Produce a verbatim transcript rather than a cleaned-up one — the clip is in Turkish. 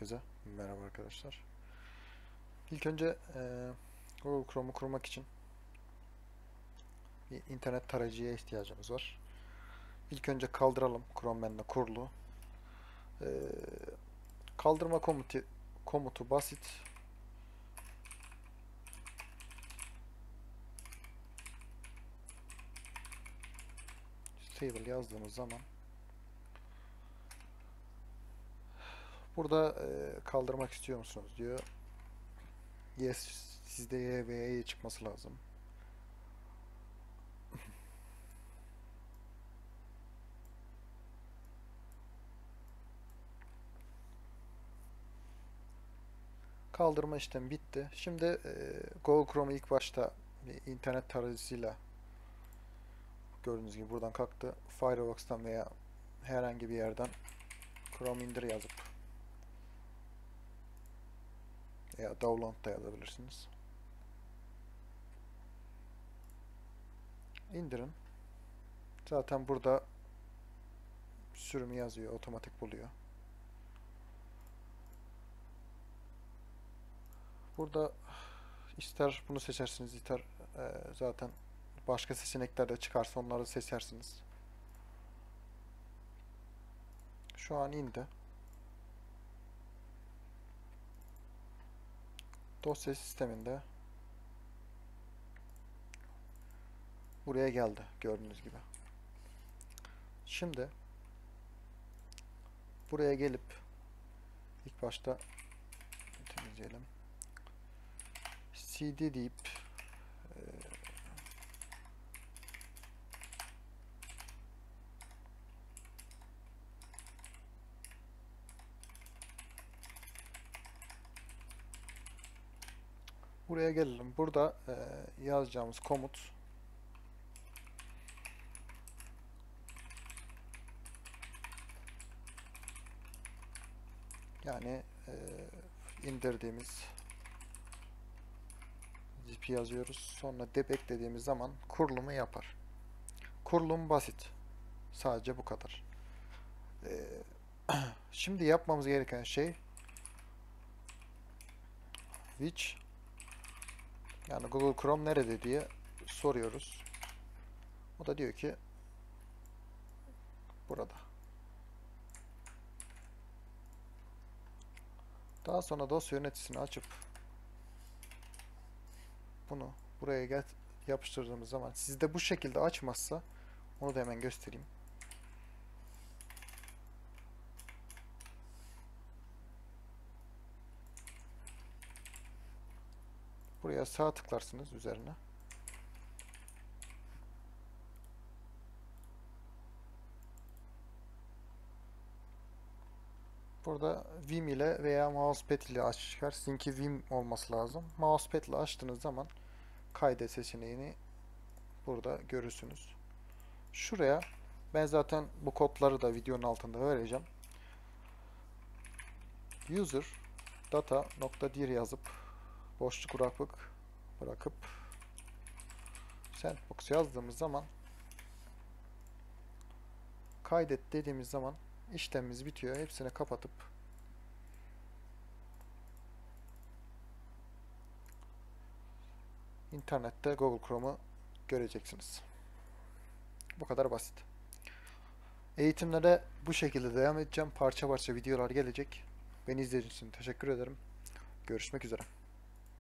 Herkese merhaba arkadaşlar. İlk önce e, Google Chrome'u kurmak için bir internet tarayıcıya ihtiyacımız var. İlk önce kaldıralım Chrome menü kurulu. E, kaldırma komutu, komutu basit. Stable yazdığımız zaman burada e, kaldırmak istiyor musunuz diyor. Yes, sizde Y ve Y'ye çıkması lazım. Kaldırma işlemi bitti. Şimdi e, Google Chrome'u ilk başta bir internet tarayıcısıyla, gördüğünüz gibi buradan kalktı. Firefox'tan veya herhangi bir yerden Chrome indir yazıp ya download da yazabilirsiniz. İndirin. Zaten burada sürümü yazıyor, otomatik buluyor. Burada ister bunu seçersiniz, ister e, zaten başka seçenekler de çıkarsa onları seçersiniz. Şu an indi. Dosya sisteminde buraya geldi gördüğünüz gibi. Şimdi buraya gelip ilk başta temizleyelim. C D deyip e, buraya gelelim. Burada e, yazacağımız komut yani e, indirdiğimiz zip yazıyoruz. Sonra dep eklediğimiz zaman kurulumu yapar. Kurulum basit. Sadece bu kadar. E, şimdi yapmamız gereken şey which yani Google Chrome nerede diye soruyoruz. O da diyor ki burada. Daha sonra dosya yöneticisini açıp bunu buraya get, yapıştırdığımız zaman sizde bu şekilde açmazsa onu da hemen göstereyim. Buraya sağ tıklarsınız üzerine. Burada Vim ile veya Mousepad ile açar. Sizinki Vim olması lazım. Mousepad ile açtığınız zaman kaydet seçeneğini burada görürsünüz. Şuraya ben zaten bu kodları da videonun altında vereceğim. user-data-dir yazıp boşluk bırakıp, bırakıp sandbox yazdığımız zaman kaydet dediğimiz zaman işlemimiz bitiyor. Hepsini kapatıp internette Google Chrome'u göreceksiniz. Bu kadar basit. Eğitimlere bu şekilde devam edeceğim. Parça parça videolar gelecek. Beni izlediğiniz için teşekkür ederim. Görüşmek üzere.